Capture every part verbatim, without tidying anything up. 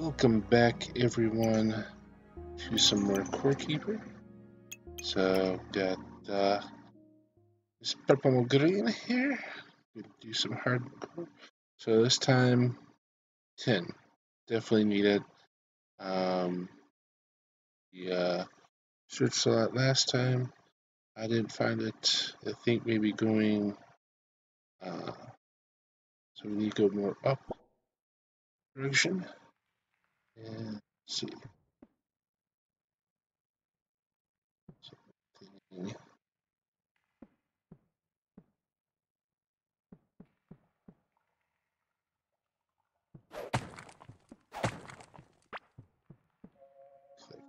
Welcome back, everyone, to some more Core Keeper. So, got uh, this purple green here. We'll do some hardcore. So, this time, ten. Definitely need it. Um, the uh, search slot last time, I didn't find it. I think maybe going. Uh, so, we need to go more up direction. And let's see.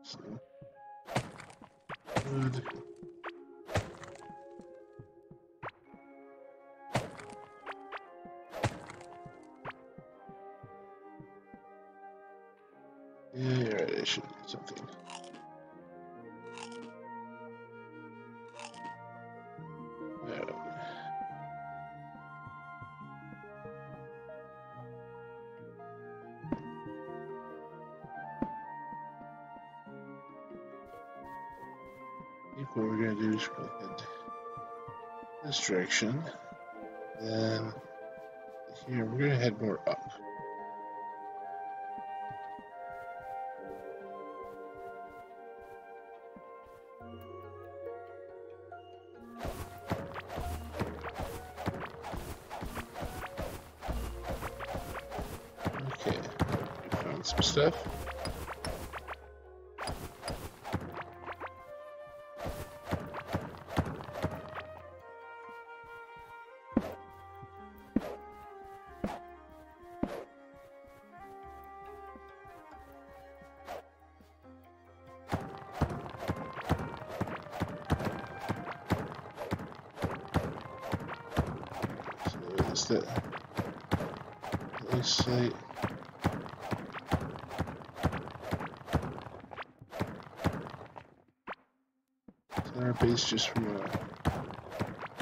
Something. Good. Yeah, right, I should do something. Right. I think what we're going to do is we'll head this direction. Then here, we're going to head more up. Some stuff. So that's the looks like. Our base just from uh,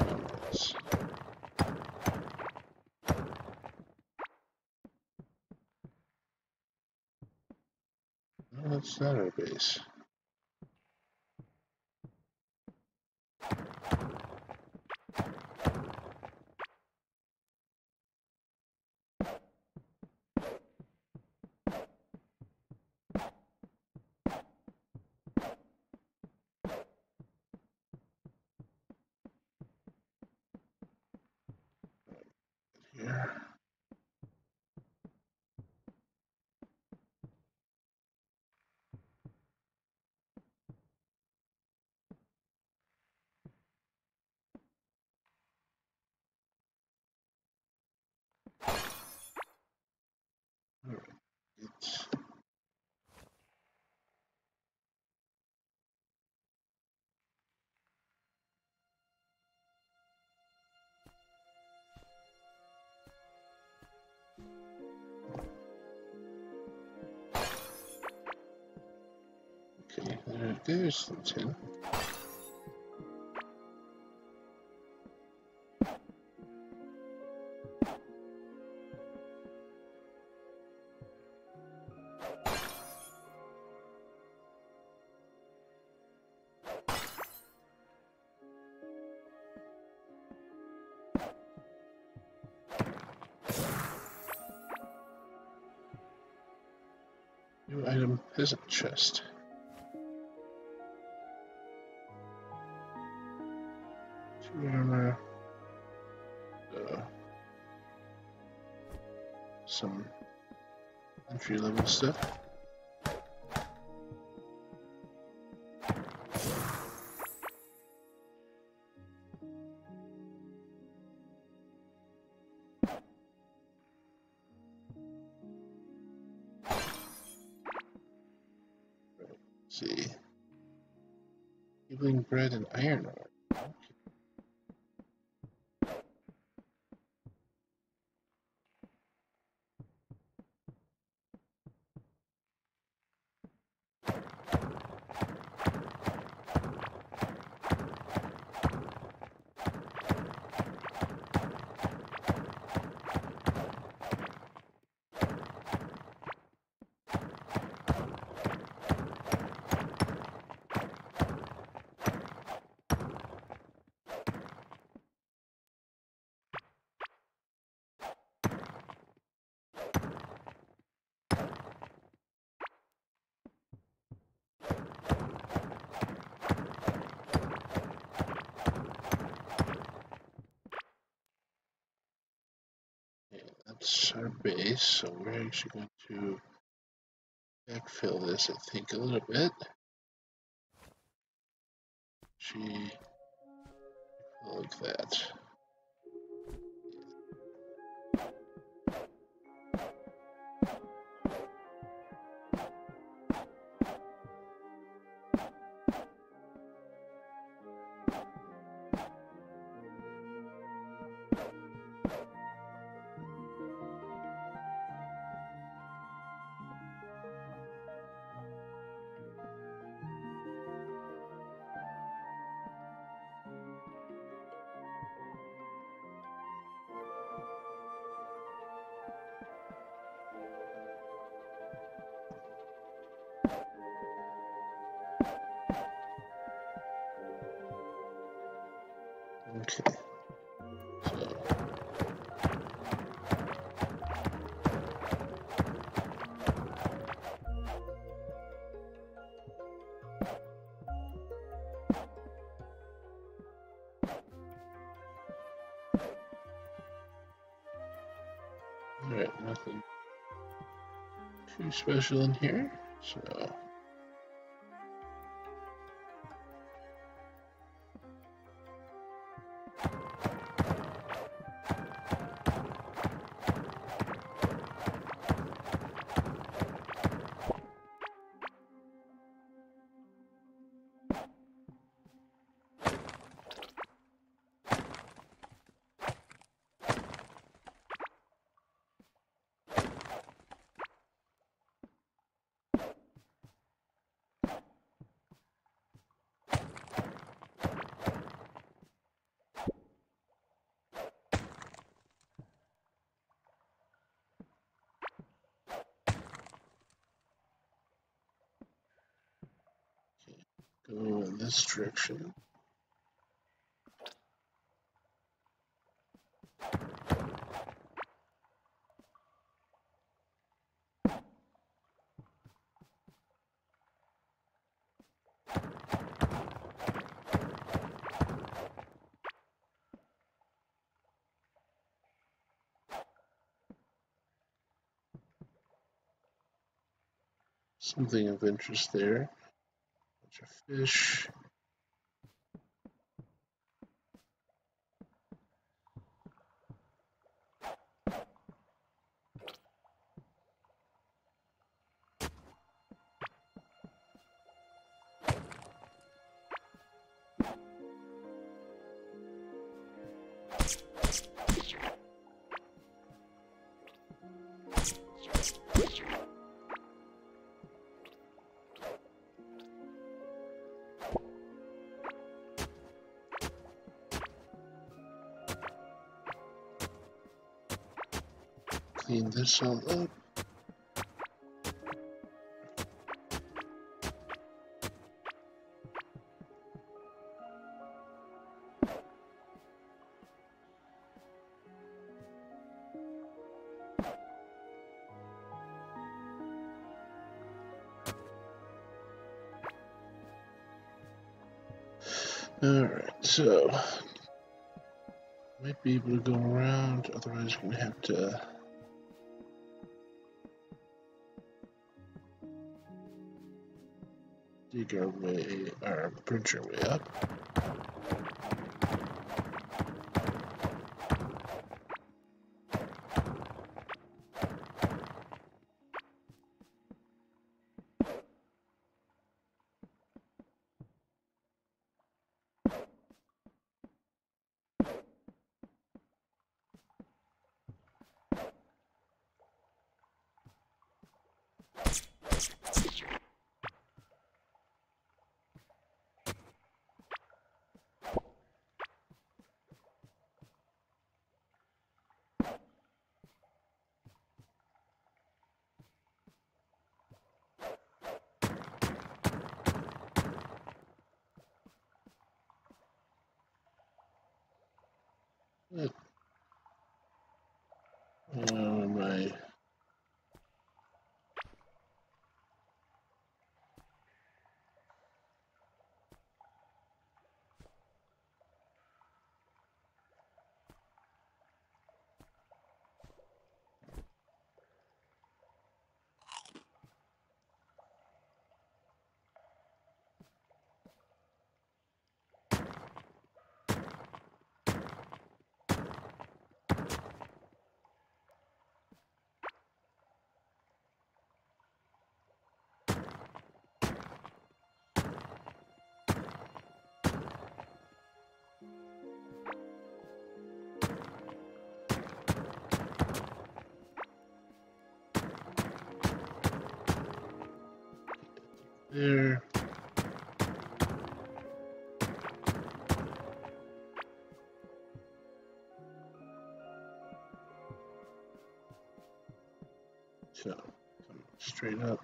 mountains. No, that's not our base. Okay, there, there's the tin. New item, peasant chest. Two armor. Uh, some entry level stuff. See, evening bread and iron ore. Okay. there's our base, so we're actually going to backfill this, I think, a little bit. She like that. Okay. All right, nothing too special in here, so. Go in this direction. Something of interest there. A fish. Clean this all up. All right, so might be able to go around, otherwise we're gonna have to. Dig our way, our printer way up. Uh, my there. So, come straight up.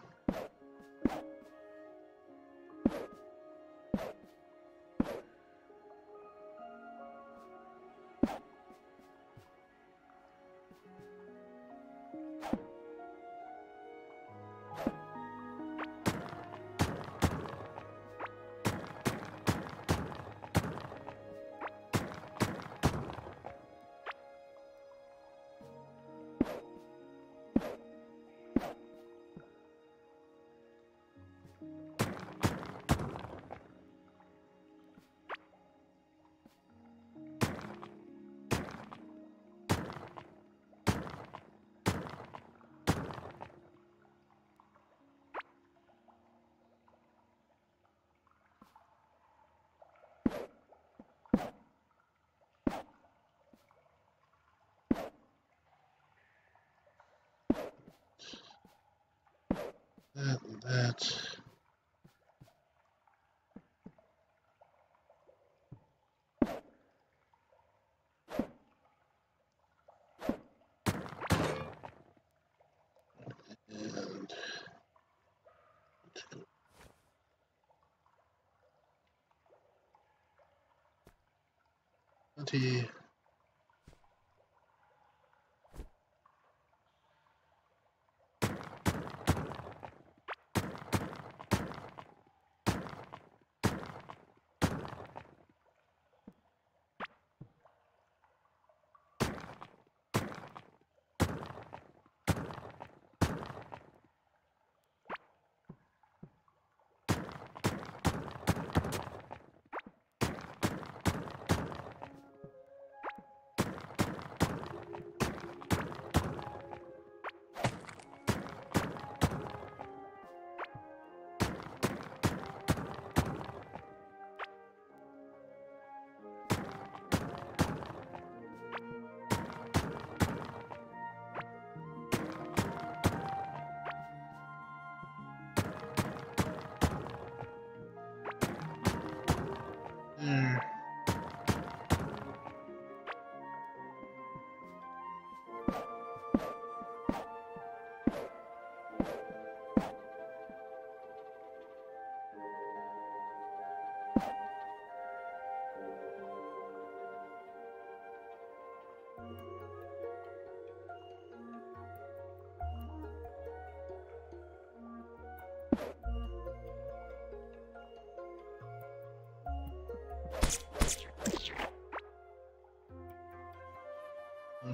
That and that. And let's go. Twenty.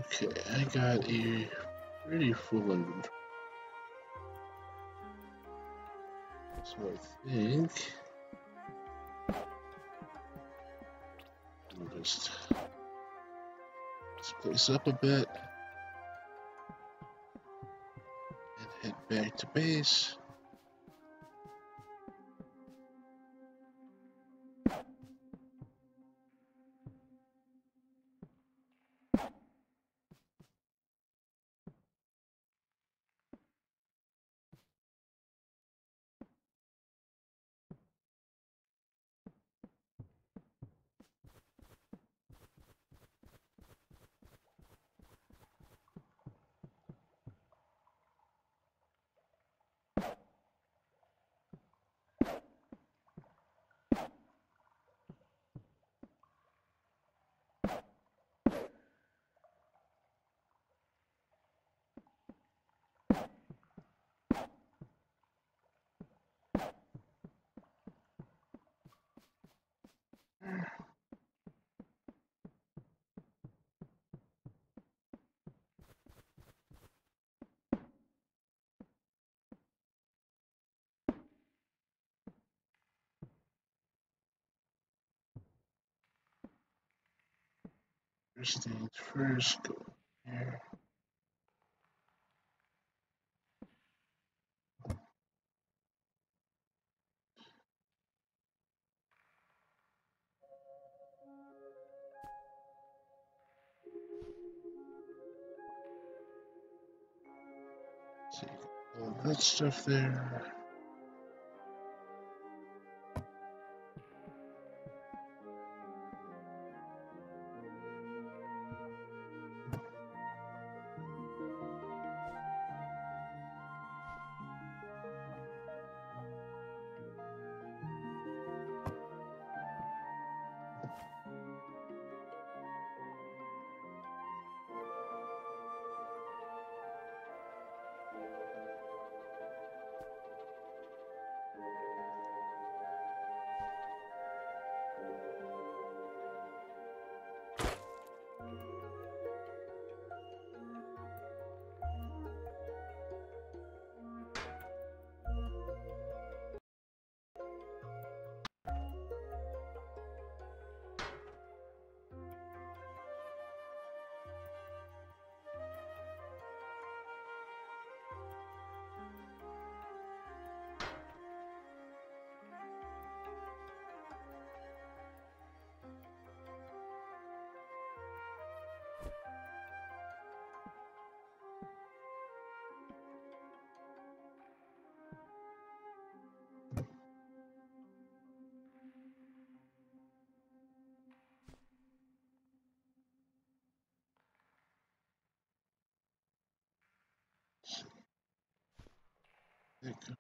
Okay, I got a pretty full inventory. So I think I'll just place up a bit and head back to base. First things first, go here. Take all that stuff there. Okay.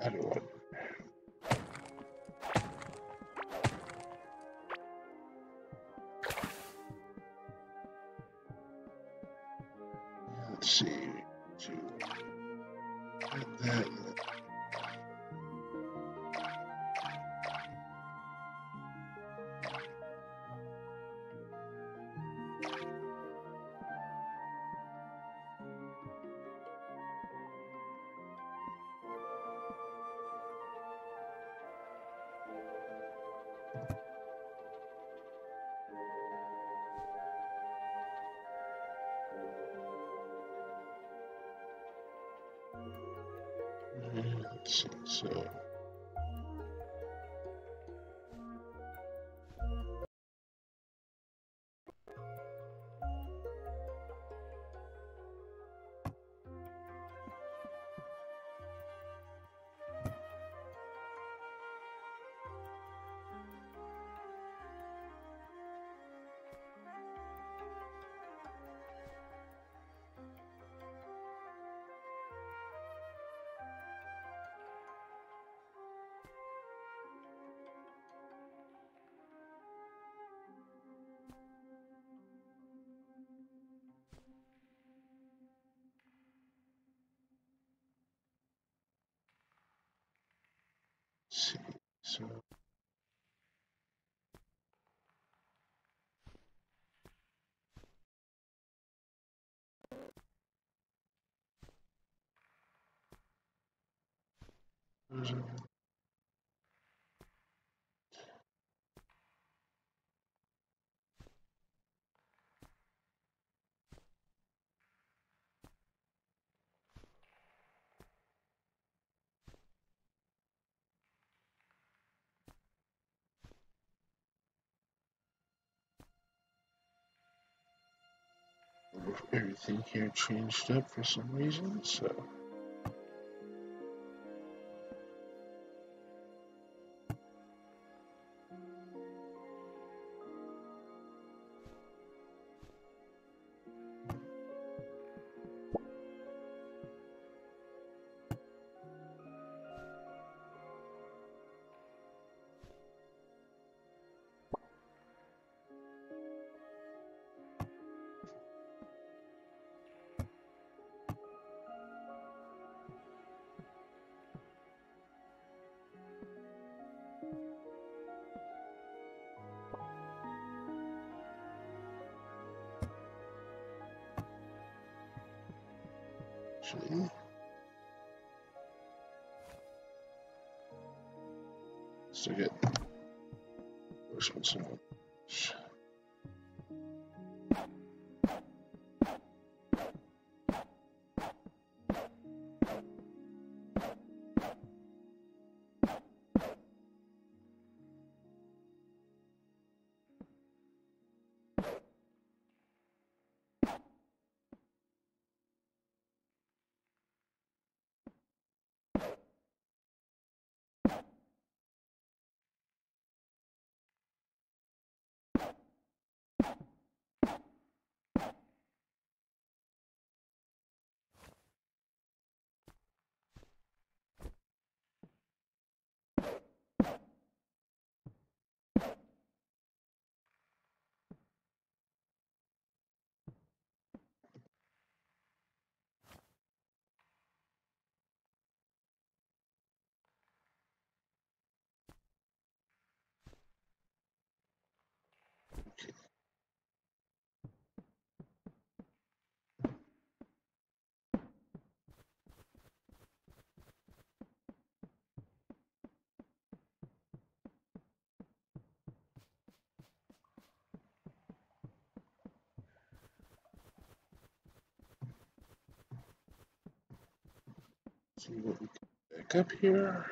I don't want. Let's see. Get that. So see, so mm-hmm. Everything here changed up for some reason, so so good. First one's on. you see what we can pick up here.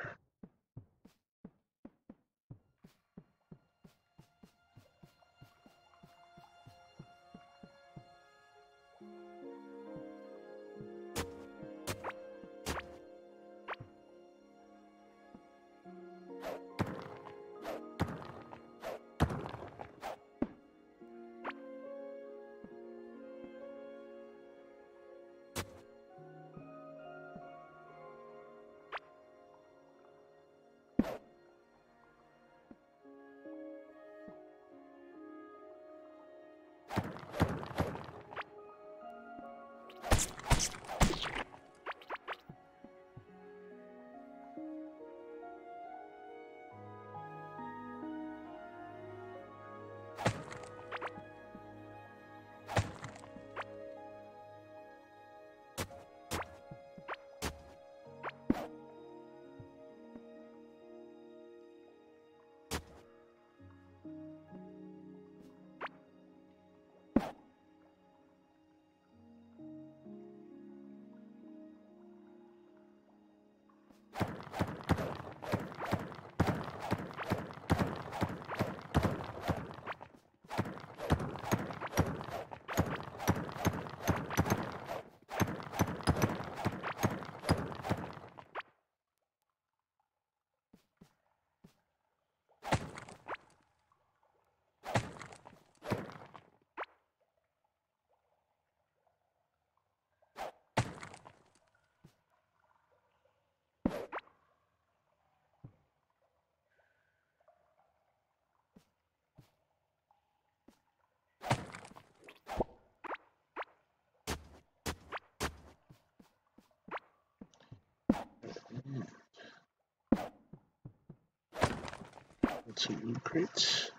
Let's see loot crates.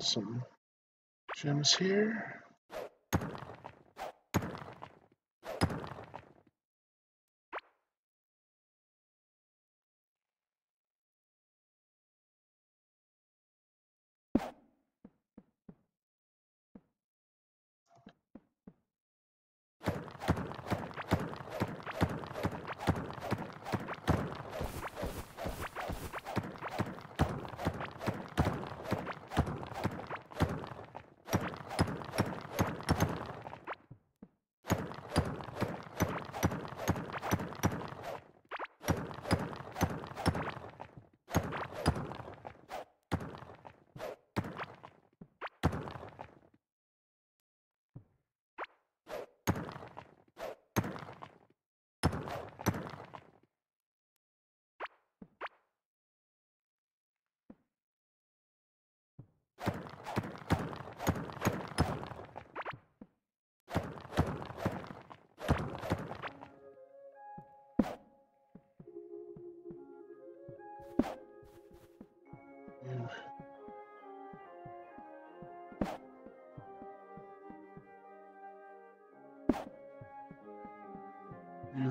Some gems here.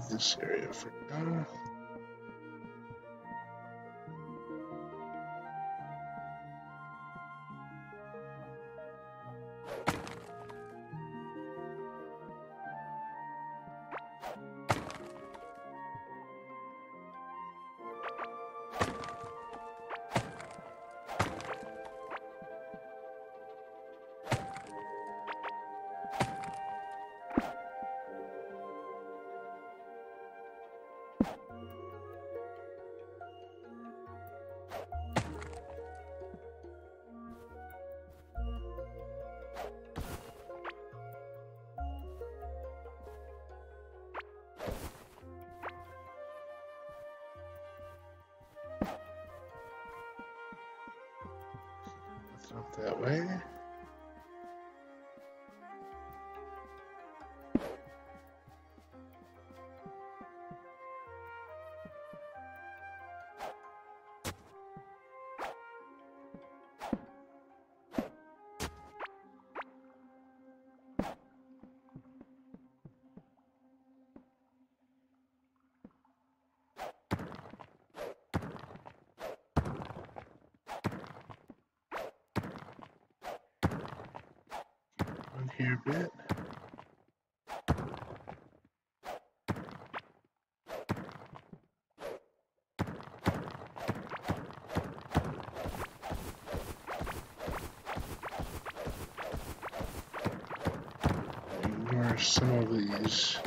leave this area for now. Up that way. Here a bit. Ignore some of these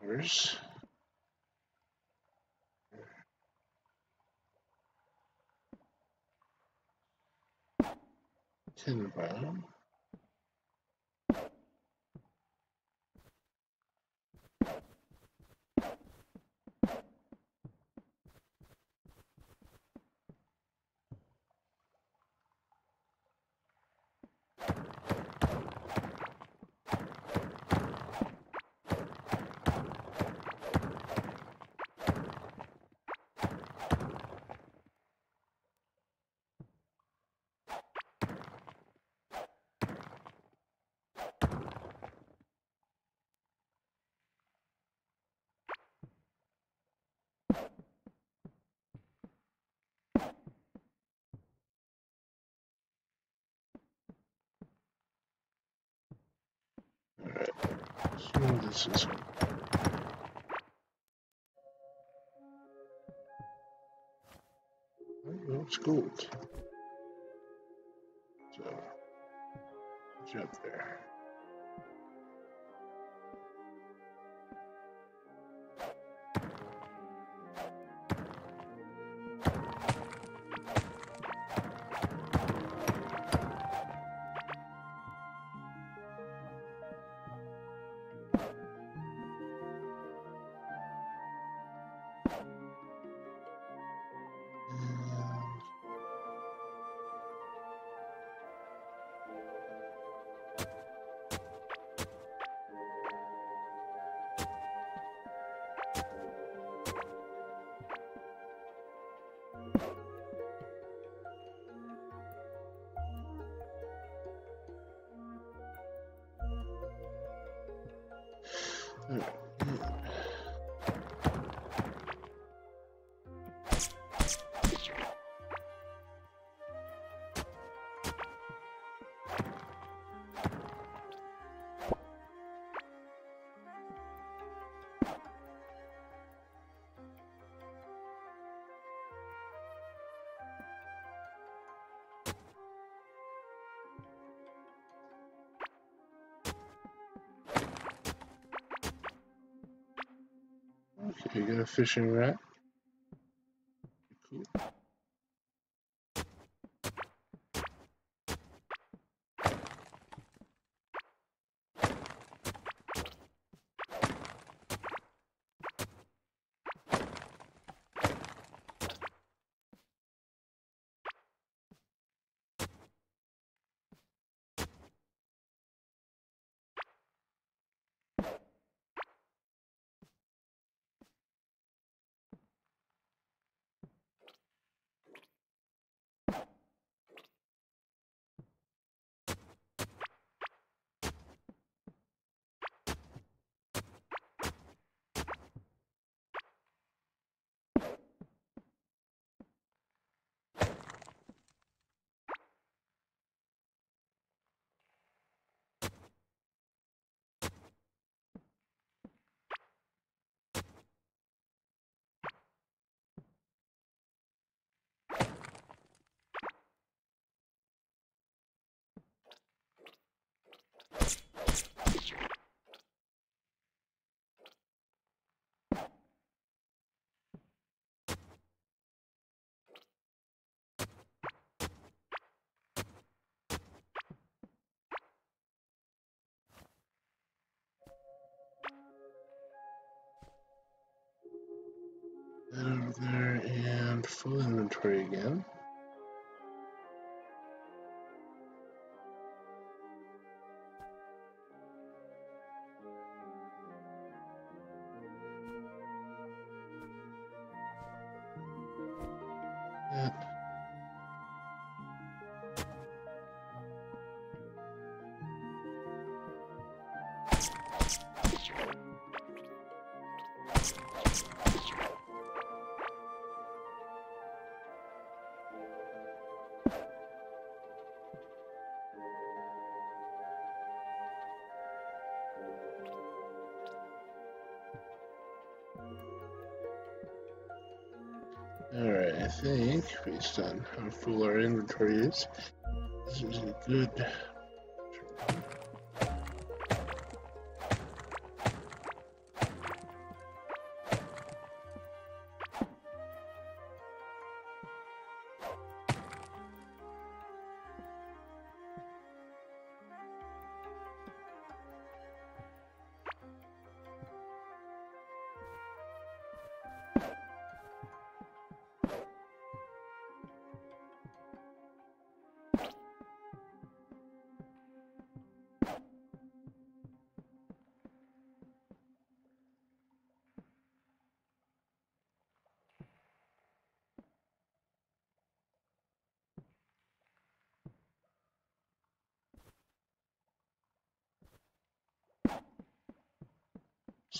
doors. Tin round. Oh, this is well, it's gold. So it's up there. Yeah. Okay, you got a fishing rat. Cool. over there and full inventory again. Alright, I think, based on how full our inventory is, this is a good...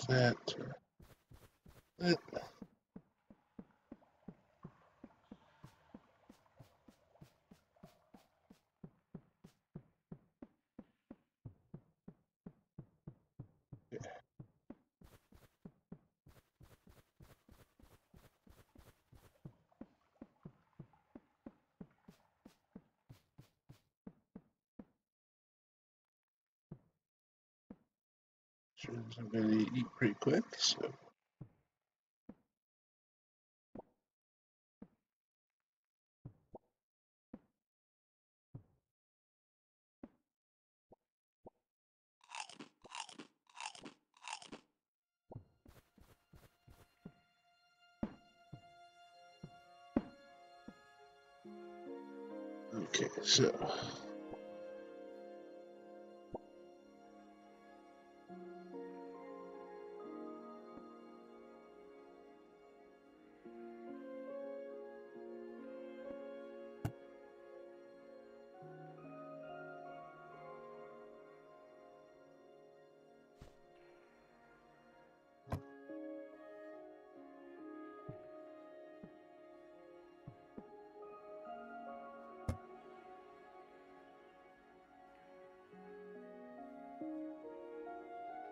That, that. Yeah. I'm going to eat pretty quick, so. Okay, so.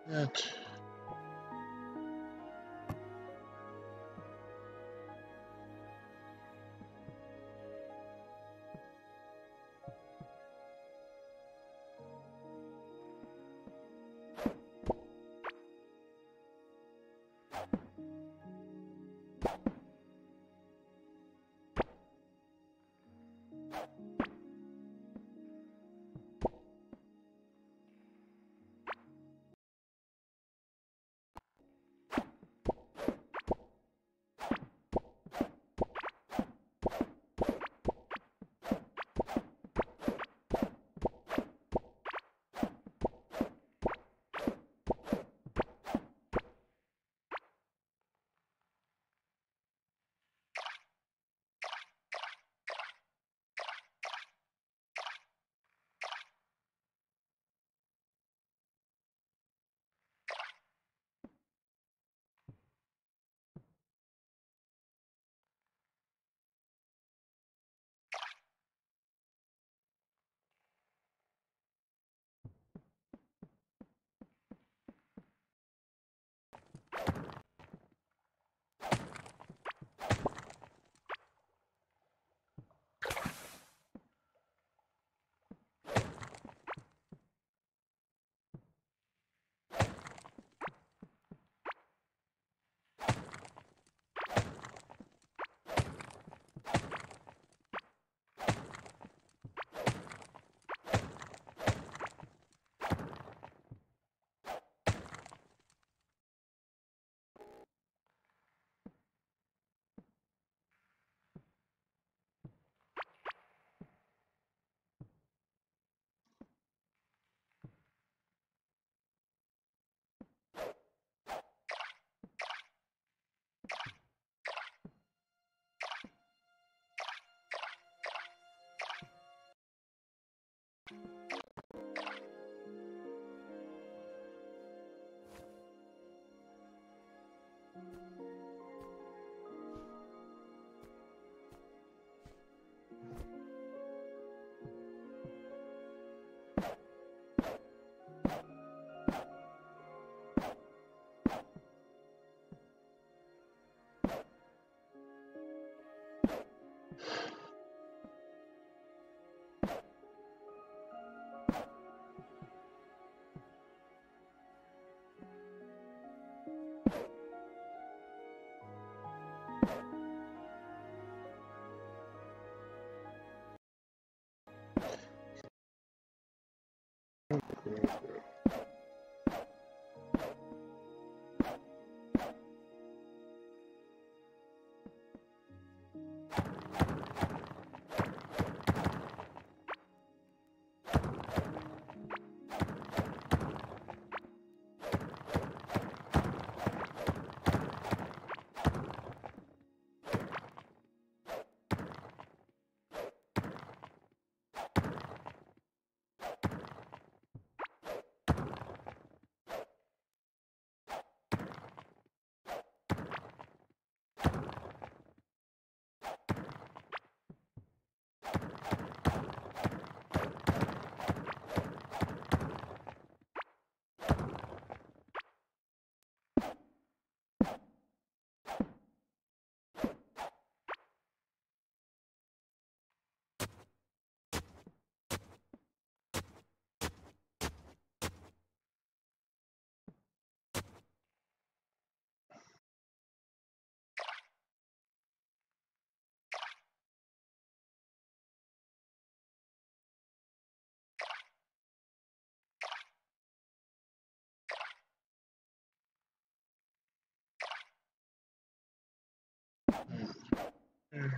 That. Mm.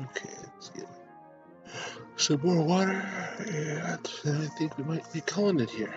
Okay, let's get some more water, and I think we might be calling it here.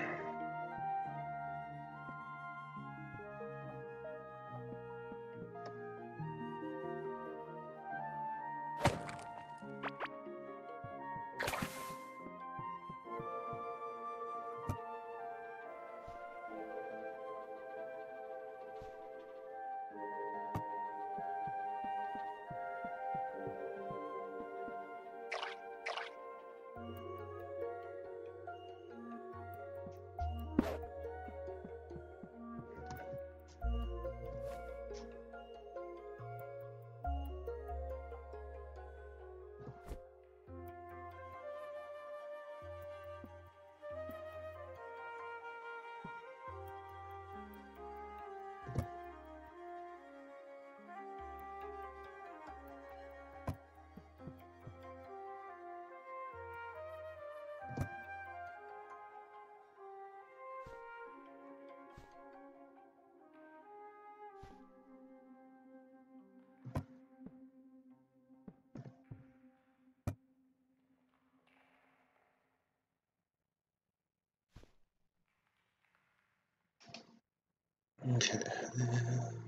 Okay, then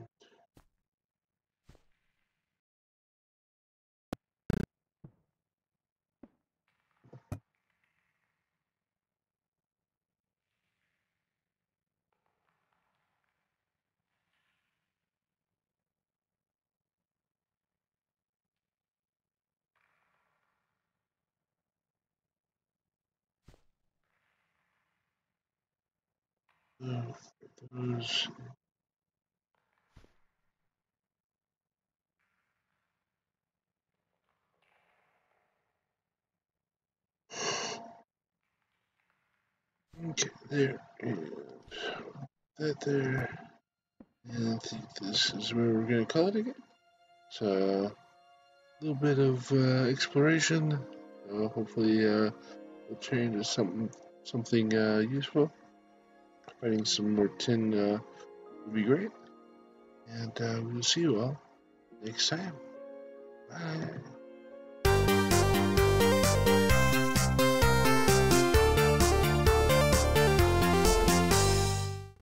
oh, those. Okay, there and that there, and I think this is where we're going to call it again. So, a little bit of uh, exploration. Uh, hopefully, uh, we'll turn into something something uh, useful. Finding some more tin uh, would be great, and uh, we'll see you all next time. Bye.